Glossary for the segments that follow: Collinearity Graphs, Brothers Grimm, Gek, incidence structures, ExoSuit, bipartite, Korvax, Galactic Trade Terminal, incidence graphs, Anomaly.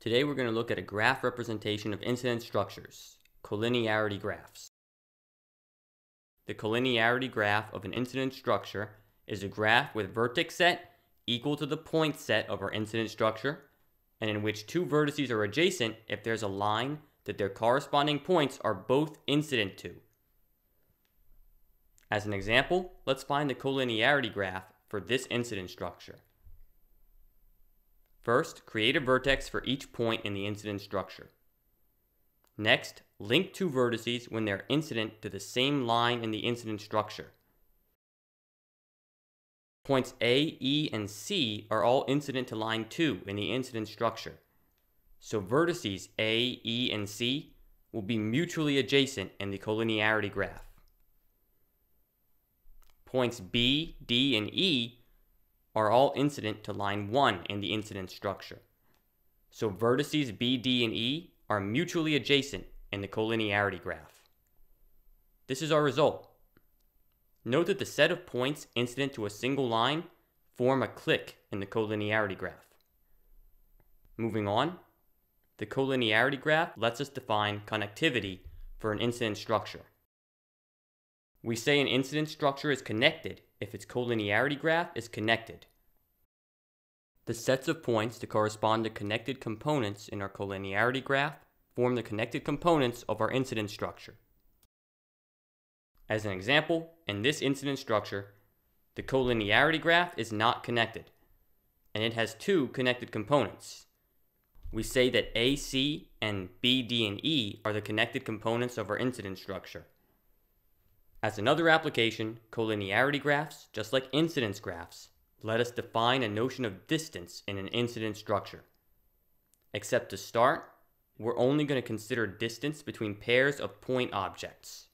Today we're going to look at a graph representation of incident structures, collinearity graphs. The collinearity graph of an incident structure is a graph with vertex set equal to the point set of our incident structure, and in which two vertices are adjacent if there's a line that their corresponding points are both incident to. As an example, let's find the collinearity graph for this incident structure. First, create a vertex for each point in the incident structure. Next, link two vertices when they're incident to the same line in the incident structure. Points A, E, and C are all incident to line 2 in the incident structure. So vertices A, E, and C will be mutually adjacent in the collinearity graph. Points B, D, and E are all incident to line 1 in the incident structure. So vertices B, D, and E are mutually adjacent in the collinearity graph. This is our result. Note that the set of points incident to a single line form a clique in the collinearity graph. Moving on, the collinearity graph lets us define connectivity for an incident structure. We say an incident structure is connected if its collinearity graph is connected. The sets of points that correspond to connected components in our collinearity graph form the connected components of our incident structure. As an example, in this incident structure, the collinearity graph is not connected, and it has two connected components. We say that AC and BD and E are the connected components of our incident structure. As another application, collinearity graphs, just like incidence graphs, let us define a notion of distance in an incident structure. Except to start, we're only going to consider distance between pairs of point objects.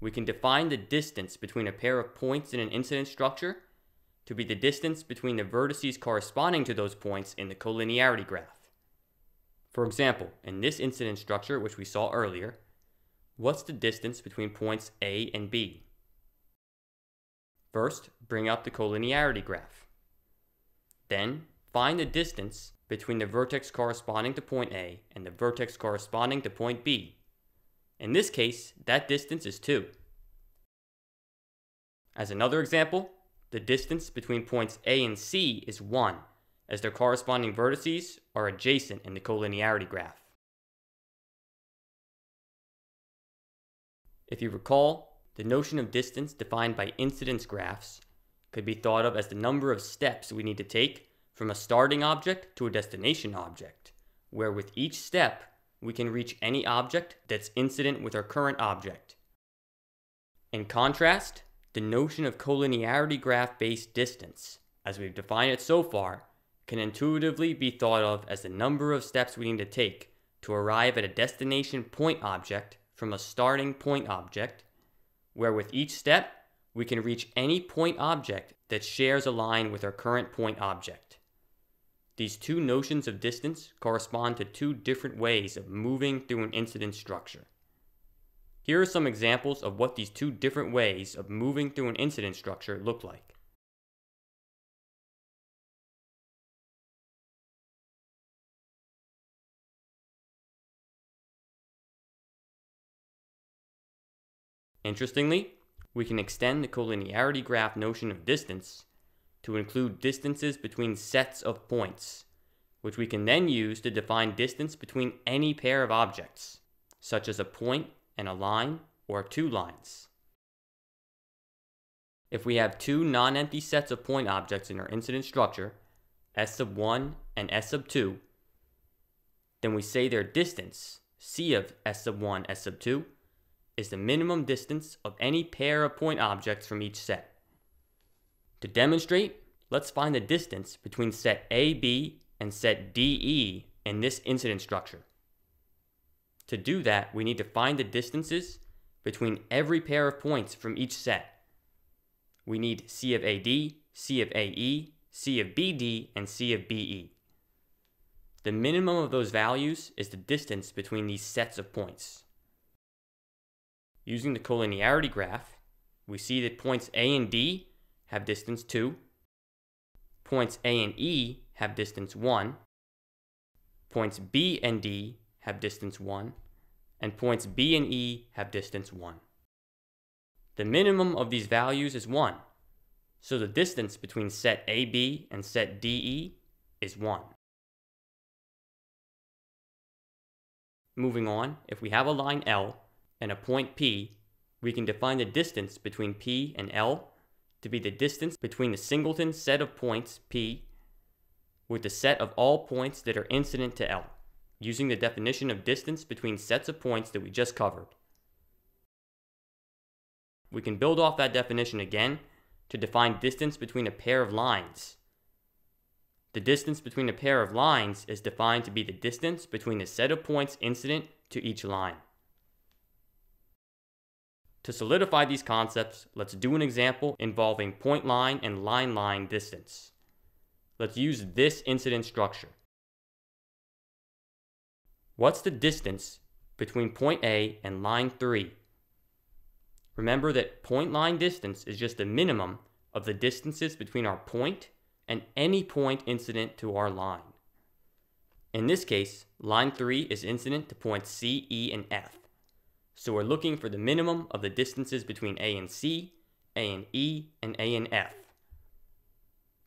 We can define the distance between a pair of points in an incident structure to be the distance between the vertices corresponding to those points in the collinearity graph. For example, in this incident structure, which we saw earlier, what's the distance between points A and B? First, bring up the collinearity graph. Then, find the distance between the vertex corresponding to point A and the vertex corresponding to point B. In this case, that distance is 2. As another example, the distance between points A and C is 1, as their corresponding vertices are adjacent in the collinearity graph. If you recall, the notion of distance defined by incidence graphs could be thought of as the number of steps we need to take from a starting object to a destination object, where with each step, we can reach any object that's incident with our current object. In contrast, the notion of collinearity graph-based distance, as we've defined it so far, can intuitively be thought of as the number of steps we need to take to arrive at a destination point object from a starting point object, where with each step, we can reach any point object that shares a line with our current point object. These two notions of distance correspond to two different ways of moving through an incident structure. Here are some examples of what these two different ways of moving through an incident structure look like. Interestingly, we can extend the collinearity graph notion of distance to include distances between sets of points, which we can then use to define distance between any pair of objects, such as a point and a line or two lines. If we have two non-empty sets of point objects in our incident structure, S1 and S2, then we say their distance, C(S1, S2), is the minimum distance of any pair of point objects from each set. To demonstrate, let's find the distance between set AB and set DE in this incident structure. To do that, we need to find the distances between every pair of points from each set. We need C(AD), C(AE), C(BD), and C(BE). The minimum of those values is the distance between these sets of points. Using the collinearity graph, we see that points A and D have distance 2, points A and E have distance 1, points B and D have distance 1, and points B and E have distance 1. The minimum of these values is 1, so the distance between set AB and set DE is 1. Moving on, if we have a line L and a point P, we can define the distance between P and L to be the distance between the singleton set of points P with the set of all points that are incident to L, using the definition of distance between sets of points that we just covered. We can build off that definition again to define distance between a pair of lines. The distance between a pair of lines is defined to be the distance between the set of points incident to each line. To solidify these concepts, let's do an example involving point line and line line distance. Let's use this incident structure. What's the distance between point A and line 3? Remember that point line distance is just the minimum of the distances between our point and any point incident to our line. In this case, line 3 is incident to points C, E, and F. So we're looking for the minimum of the distances between A and C, A and E, and A and F.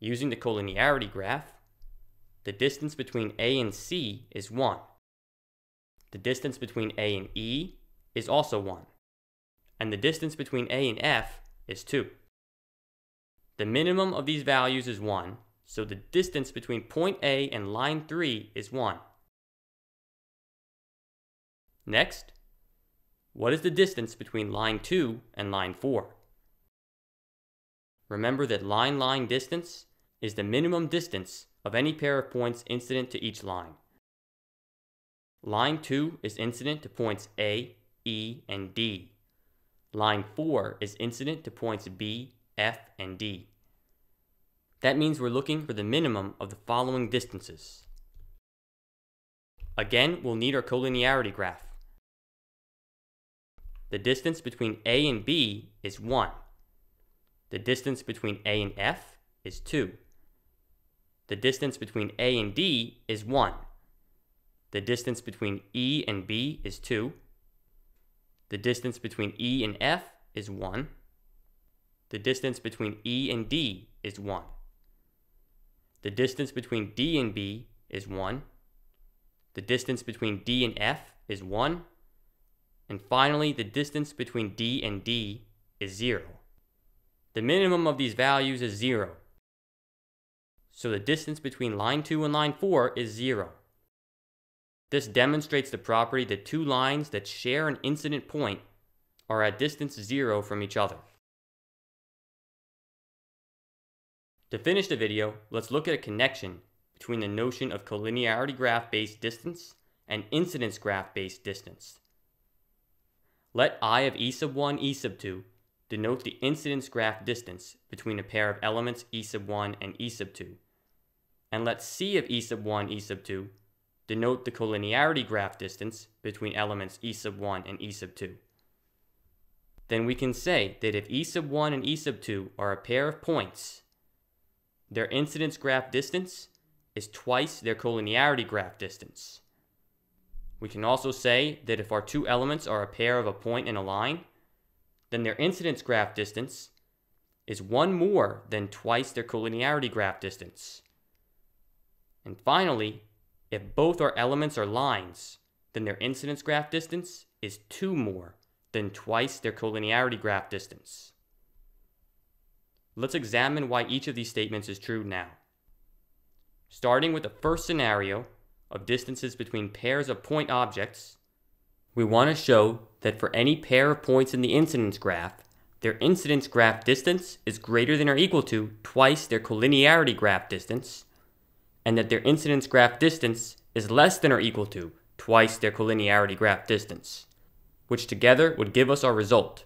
Using the collinearity graph, the distance between A and C is 1. The distance between A and E is also 1. And the distance between A and F is 2. The minimum of these values is 1, so the distance between point A and line 3 is 1. Next, what is the distance between line 2 and line 4? Remember that line-line distance is the minimum distance of any pair of points incident to each line. Line 2 is incident to points A, E, and D. Line 4 is incident to points B, F, and D. That means we're looking for the minimum of the following distances. Again, we'll need our collinearity graph. The distance between A and B is 1. The distance between A and F is 2. The distance between A and D is 1. The distance between E and B is 2. The distance between E and F is 1. The distance between E and D is 1. The distance between D and B is 1. The distance between D and F is 1. And finally, the distance between D and D is 0. The minimum of these values is 0. So the distance between line 2 and line 4 is 0. This demonstrates the property that two lines that share an incident point are at distance 0 from each other. To finish the video, let's look at a connection between the notion of collinearity graph-based distance and incidence graph-based distance. Let I of E sub 1, E sub 2 denote the incidence graph distance between a pair of elements E sub 1 and E sub 2, and let C of E sub 1, E sub 2 denote the collinearity graph distance between elements E sub 1 and E sub 2. Then we can say that if E sub 1 and E sub 2 are a pair of points, their incidence graph distance is twice their collinearity graph distance. We can also say that if our two elements are a pair of a point and a line, then their incidence graph distance is one more than twice their collinearity graph distance. And finally, if both our elements are lines, then their incidence graph distance is two more than twice their collinearity graph distance. Let's examine why each of these statements is true now. Starting with the first scenario of distances between pairs of point objects, we want to show that for any pair of points in the incidence graph, their incidence graph distance is greater than or equal to twice their collinearity graph distance, and that their incidence graph distance is less than or equal to twice their collinearity graph distance, which together would give us our result.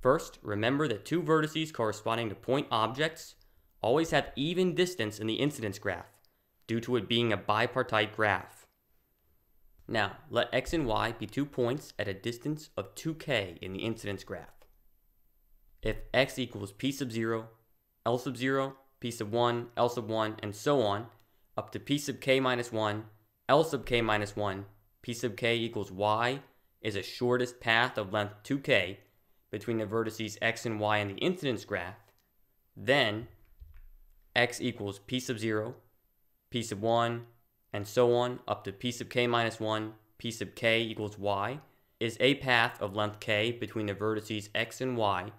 First, remember that two vertices corresponding to point objects always have even distance in the incidence graph, due to it being a bipartite graph. Now, let x and y be two points at a distance of 2k in the incidence graph. If x equals p sub 0, l sub 0, p sub 1, l sub 1, and so on, up to p sub k minus 1, L sub k minus 1, p sub k equals y is a shortest path of length 2k between the vertices x and y in the incidence graph, then x equals p sub 0, p sub 1, and so on up to p sub k minus 1, p sub k equals y is a path of length k between the vertices x and y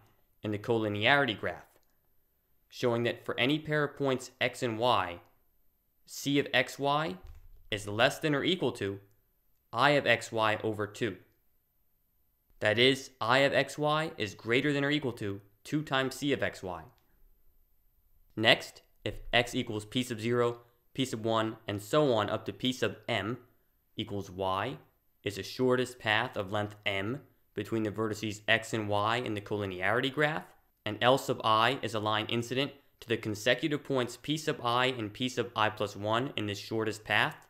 in the collinearity graph, showing that for any pair of points x and y, c of xy is less than or equal to I of xy over 2. That is, I of xy is greater than or equal to 2 times c of xy. Next, if x equals p sub 0, p sub 1, and so on up to p sub m equals y is the shortest path of length m between the vertices x and y in the collinearity graph, and L sub I is a line incident to the consecutive points p sub I and p sub I plus 1 in this shortest path,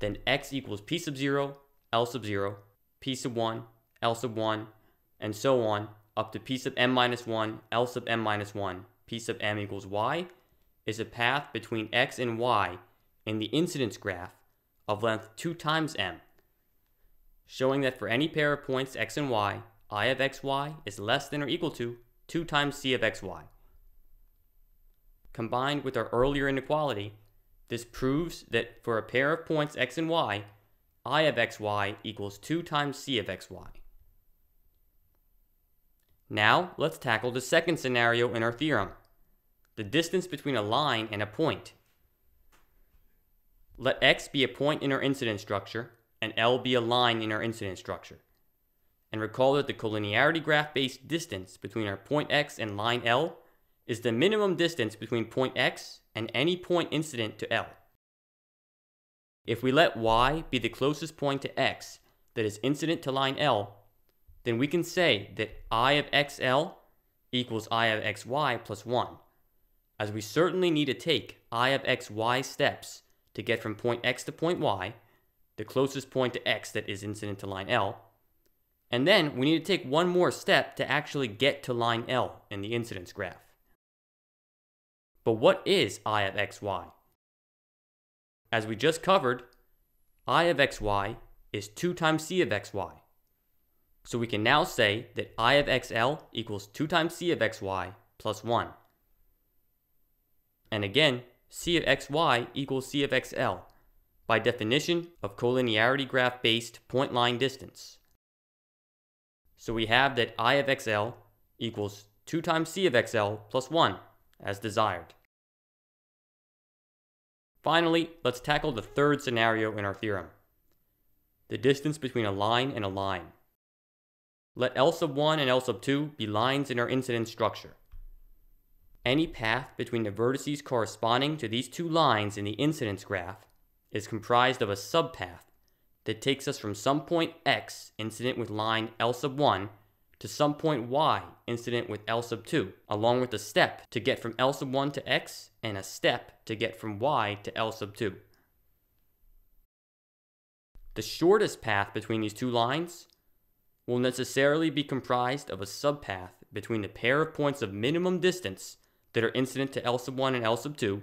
then x equals p sub 0, L sub 0, p sub 1, L sub 1, and so on up to p sub m minus 1, L sub m minus 1, p sub m equals y is a path between x and y in the incidence graph of length 2 times m, showing that for any pair of points x and y, I of xy is less than or equal to 2 times c of xy. Combined with our earlier inequality, this proves that for a pair of points x and y, I of xy equals 2 times c of xy. Now let's tackle the second scenario in our theorem, the distance between a line and a point. Let x be a point in our incidence structure and L be a line in our incidence structure. And recall that the collinearity graph-based distance between our point x and line L is the minimum distance between point x and any point incident to L. If we let y be the closest point to x that is incident to line L, then we can say that I of xL equals I of xy plus 1, as we certainly need to take I of xy steps to get from point x to point y, the closest point to x that is incident to line L, and then we need to take one more step to actually get to line L in the incidence graph. But what is I of xy? As we just covered, I of xy is 2 times c of xy. So we can now say that I of xl equals 2 times c of xy plus 1. And again, c of xy equals c of xl by definition of collinearity graph-based point-line distance. So we have that I of xl equals 2 times c of xl plus 1, as desired. Finally, let's tackle the third scenario in our theorem, the distance between a line and a line. Let L sub 1 and L sub 2 be lines in our incidence structure. Any path between the vertices corresponding to these two lines in the incidence graph is comprised of a subpath that takes us from some point x incident with line L sub 1 to some point y incident with L sub 2, along with a step to get from L sub 1 to x and a step to get from y to L sub 2. The shortest path between these two lines will necessarily be comprised of a subpath between the pair of points of minimum distance that are incident to L sub 1 and L sub 2,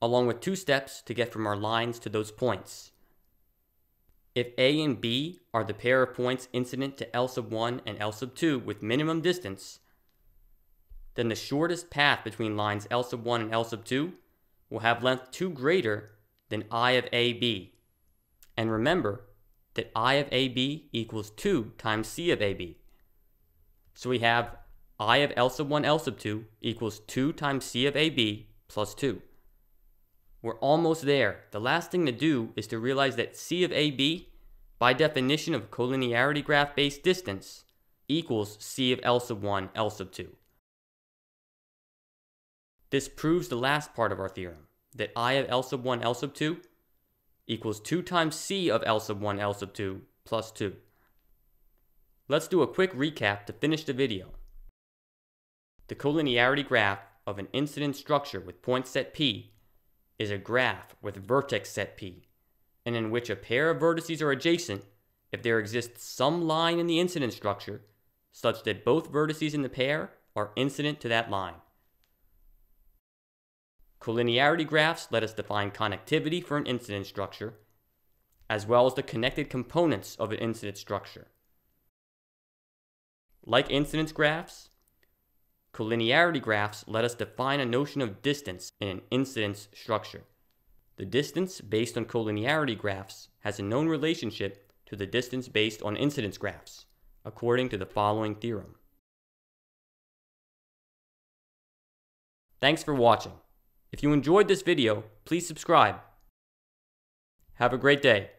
along with two steps to get from our lines to those points. If A and B are the pair of points incident to L sub 1 and L sub 2 with minimum distance, then the shortest path between lines L sub 1 and L sub 2 will have length 2 greater than I of AB. And remember that I of AB equals 2 times C of AB. So we have I of L sub 1 L sub 2 equals 2 times C of AB plus 2. We're almost there. The last thing to do is to realize that C of AB, by definition of collinearity graph-based distance, equals C of L sub 1, L sub 2. This proves the last part of our theorem, that I of L sub 1, L sub 2 equals 2 times C of L sub 1, L sub 2 plus 2. Let's do a quick recap to finish the video. The collinearity graph of an incidence structure with point set P is a graph with vertex set P, and in which a pair of vertices are adjacent if there exists some line in the incidence structure such that both vertices in the pair are incident to that line. Collinearity graphs let us define connectivity for an incident structure, as well as the connected components of an incident structure. Like incidence graphs, collinearity graphs let us define a notion of distance in an incidence structure. The distance based on collinearity graphs has a known relationship to the distance based on incidence graphs, according to the following theorem. Thanks for watching. If you enjoyed this video, please subscribe. Have a great day.